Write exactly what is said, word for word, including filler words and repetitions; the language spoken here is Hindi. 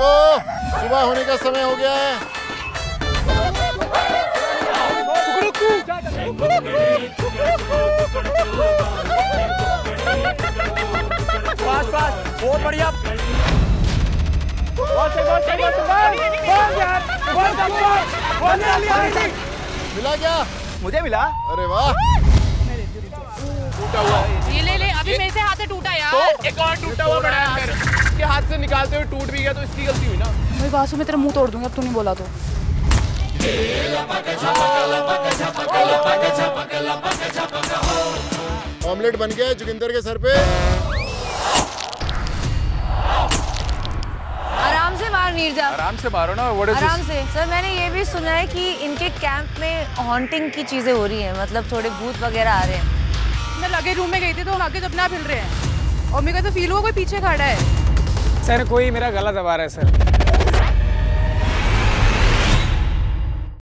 को सुबह होने का समय हो गया है। मिला क्या? मुझे मिला। अरे वाह, टूटा हुआ ये ले ले। अभी मेरे से हाथ टूटा यार, तो एक और टूटा हुआ बड़ा यार। इसके हाथ से निकालते हुए टूट भी गया तो इसकी गलती हुई ना। मेरी बात सुन, मैं तेरा मुंह तोड़ दूंगा अब तूने बोला तो। ऑमलेट बन गया जोगिंदर के सर पे। आराम से मार नीरजा, आराम से मारो ना, आराम से। सर मैंने ये भी सुना है कि इनके कैंप में हॉन्टिंग की चीजें हो रही है, मतलब थोड़े भूत वगैरह आ रहे हैं। मैं लगे रूम में गई थी तो आगे तो अपना हिल रहे हैं और मेरे को तो फील हुआ कोई पीछे खड़ा है। सर कोई मेरा गला दबा रहा है सर।